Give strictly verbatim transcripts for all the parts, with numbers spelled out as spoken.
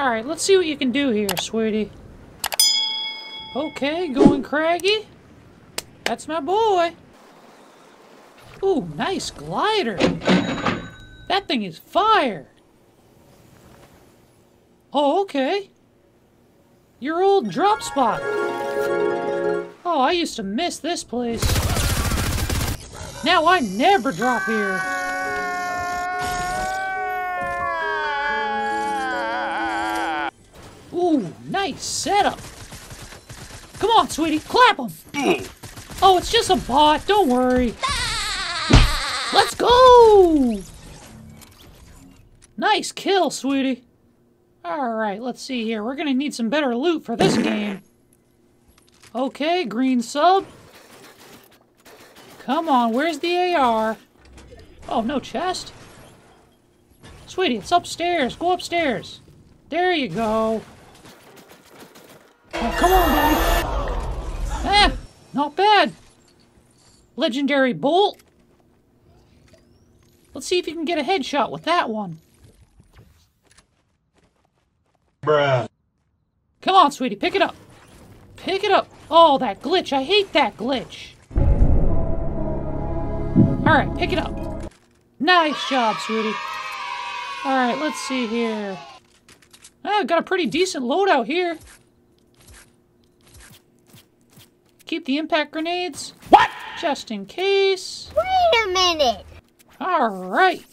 Alright, let's see what you can do here, sweetie. Okay, going craggy. That's my boy. Ooh, nice glider. That thing is fire. Oh, okay. Your old drop spot. Oh, I used to miss this place. Now I never drop here. Ooh, nice setup. Come on, sweetie, clap him. Oh, it's just a bot, don't worry. Let's go! Nice kill, sweetie. Alright, let's see here. We're gonna need some better loot for this game. Okay, green sub. Come on, where's the A R? Oh, no chest? Sweetie, it's upstairs. Go upstairs. There you go. Oh, come on, buddy. Ah, not bad. Legendary bolt. Let's see if you can get a headshot with that one. Bruh. Come on, sweetie, pick it up. Pick it up. Oh, that glitch. I hate that glitch. Alright, pick it up. Nice job, sweetie. Alright, let's see here. I've got a pretty decent loadout here. Keep the impact grenades. What? Just in case. Wait a minute. Alright.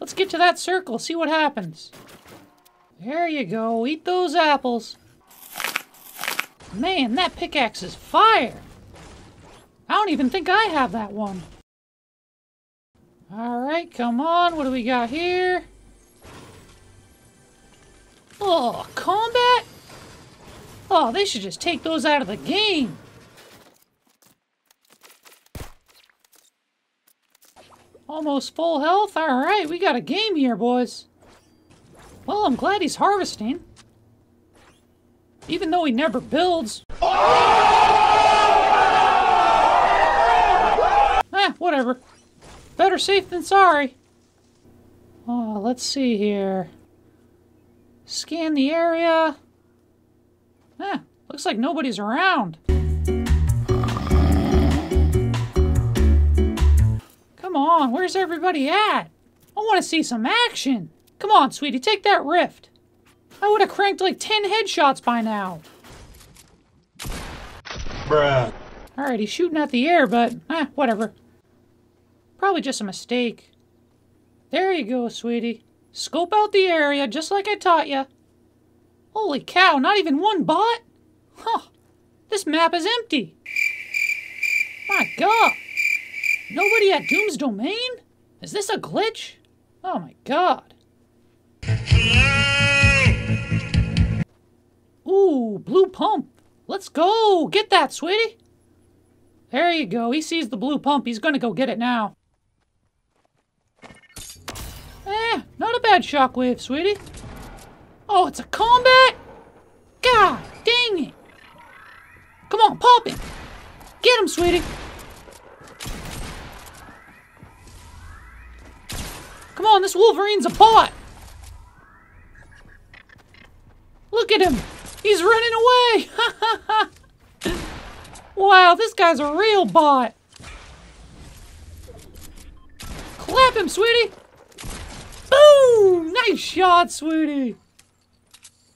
Let's get to that circle, see what happens. There you go. Eat those apples. Man, that pickaxe is fire. I don't even think I have that one. Alright, come on. What do we got here? Oh, combat? Oh, they should just take those out of the game. Almost full health. Alright, we got a game here, boys. Well, I'm glad he's harvesting. Even though he never builds. Eh, whatever. Better safe than sorry. Oh, let's see here. Scan the area. Eh, looks like nobody's around. Come on, where's everybody at? I want to see some action. Come on, sweetie, take that rift. I would have cranked like ten headshots by now. Bruh. Alright, he's shooting at the air, but eh, whatever. Probably just a mistake. There you go, sweetie. Scope out the area, just like I taught you. Holy cow, not even one bot? Huh. This map is empty. My god. Nobody at Doom's Domain? Is this a glitch? Oh my god. Ooh, blue pump. Let's go. Get that, sweetie. There you go. He sees the blue pump. He's gonna go get it now. Eh, not a bad shockwave, sweetie. Oh, it's a combat? God dang it. Come on, pop it. Get him, sweetie. Come on, this Wolverine's a bot. Look at him! He's running away! Wow, this guy's a real bot! Clap him, sweetie! Boom! Nice shot, sweetie!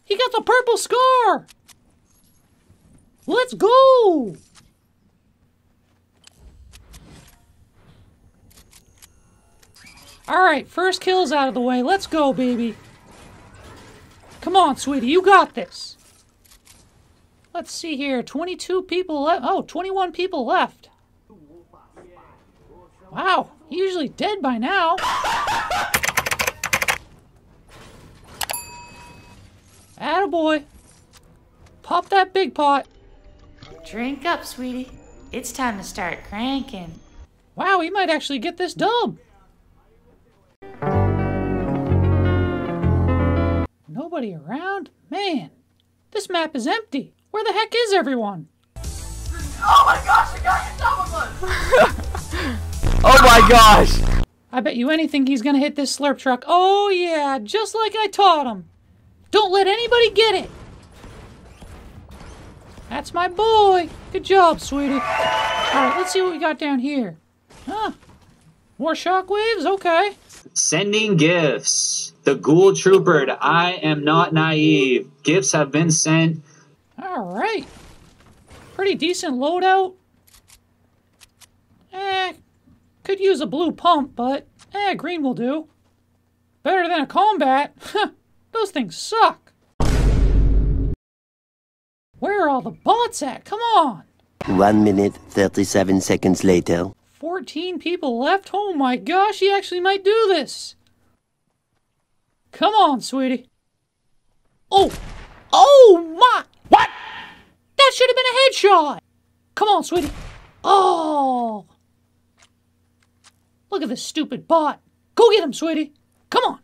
He got the purple scar! Let's go! Alright, first kill's out of the way. Let's go, baby! Come on, sweetie, you got this. Let's see here, twenty-two people left. Oh, twenty-one people left. Wow, usually dead by now. Attaboy. Pop that big pot. Drink up, sweetie. It's time to start cranking. Wow, we might actually get this dub. Nobody around? Man, this map is empty. Where the heck is everyone? Oh my gosh, I got you, someone! Oh my gosh! I bet you anything he's gonna hit this slurp truck. Oh yeah, just like I taught him. Don't let anybody get it. That's my boy. Good job, sweetie. All right, let's see what we got down here. Huh? More shockwaves? Okay. Sending gifts. The Ghoul Trooper to I Am Not Naive. Gifts have been sent. All right. Pretty decent loadout. Eh, could use a blue pump, but eh, green will do. Better than a combat. Huh, those things suck. Where are all the bots at? Come on. One minute, thirty-seven seconds later. fourteen people left? Oh my gosh, he actually might do this. Come on, sweetie. Oh. Oh my. What? That should have been a headshot. Come on, sweetie. Oh. Look at this stupid bot. Go get him, sweetie. Come on.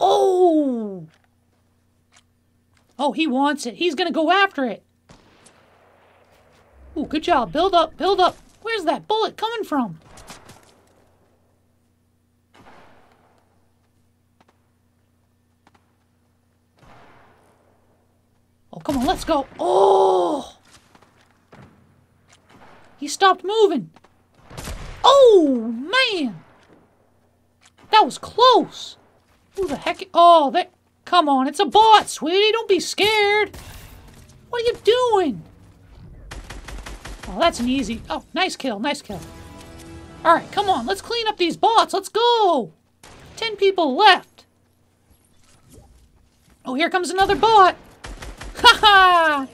Oh. Oh, he wants it. He's going to go after it. Ooh, good job. Build up, build up. Where's that bullet coming from? Oh, come on, let's go. Oh! He stopped moving. Oh, man! That was close. Who the heck? Oh, that... Come on, it's a bot, sweetie. Don't be scared. What are you doing? Oh, that's an easy... Oh, nice kill, nice kill. All right, come on. Let's clean up these bots. Let's go. Ten people left. Oh, here comes another bot. Ha ha!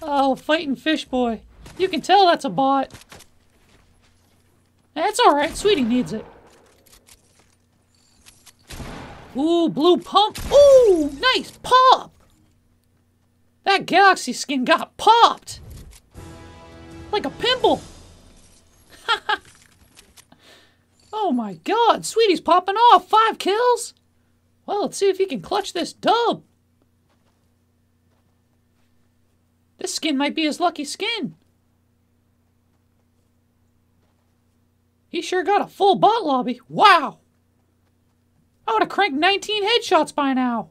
Oh, fighting fish boy. You can tell that's a bot. That's all right. Sweetie needs it. Ooh, blue pump. Ooh, nice pop. That galaxy skin got popped. Like a pimple. Oh my god, sweetie's popping off. Five kills. Well, let's see if he can clutch this dub. This skin might be his lucky skin. He sure got a full bot lobby. Wow. I would have cranked nineteen headshots by now.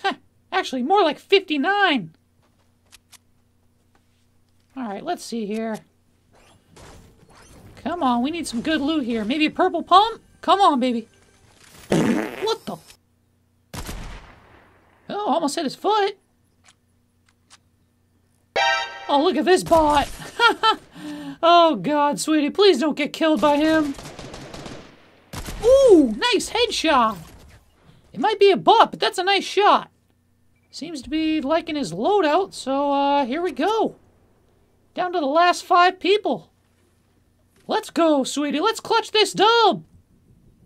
Huh. Actually, more like fifty-nine. Alright, let's see here. Come on, we need some good loot here. Maybe a purple pump? Come on, baby. What the? Oh, almost hit his foot. Oh, look at this bot. Oh, God, sweetie. Please don't get killed by him. Ooh, nice headshot. It might be a bot, but that's a nice shot. Seems to be liking his loadout, so uh, here we go. Down to the last five people. Let's go, sweetie. Let's clutch this dub.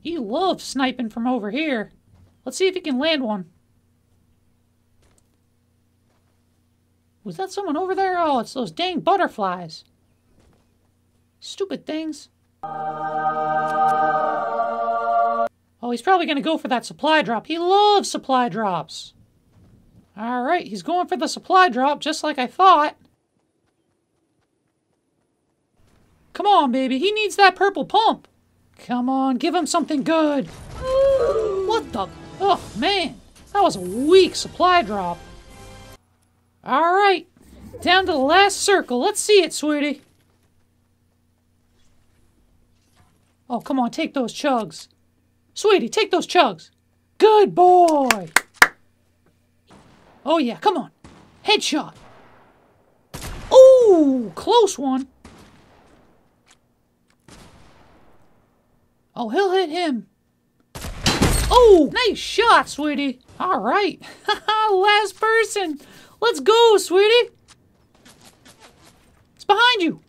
He loves sniping from over here. Let's see if he can land one. Was that someone over there? Oh, it's those dang butterflies. Stupid things. Oh, he's probably going to go for that supply drop. He loves supply drops. All right, he's going for the supply drop, just like I thought. Come on, baby. He needs that purple pump. Come on, give him something good. What the? Oh, man. That was a weak supply drop. All right. Down to the last circle. Let's see it, sweetie. Oh, come on. Take those chugs. Sweetie, take those chugs. Good boy. Oh, yeah. Come on. Headshot. Ooh, close one. Oh, he'll hit him. Oh, nice shot, sweetie. All right. Last person. Let's go, sweetie. It's behind you.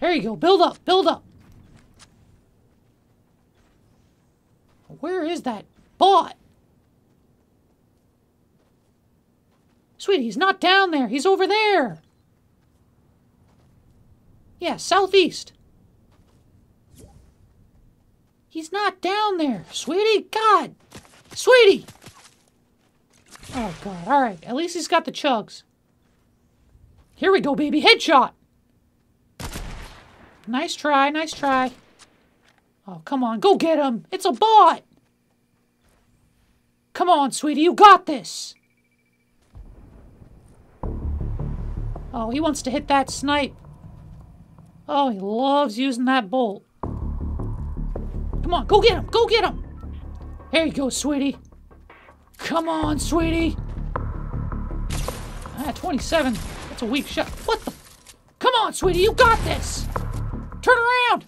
There you go. Build up. Build up. Where is that bot? Sweetie, he's not down there. He's over there. Yeah, southeast. He's not down there. Sweetie, God. Sweetie. Oh, God. All right. At least he's got the chugs. Here we go, baby. Headshot. Nice try. Nice try. Oh, come on. Go get him. It's a bot. Come on, sweetie. You got this. Oh, he wants to hit that snipe. Oh, he loves using that bolt. Come on. Go get him. Go get him. There you go, sweetie. Come on, sweetie. Ah, twenty-seven. That's a weak shot. What the? Come on, sweetie. You got this. Turn around.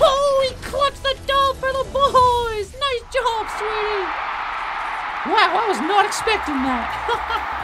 Oh, he clutched the doll for the boys. Nice job, sweetie. Wow, I was not expecting that.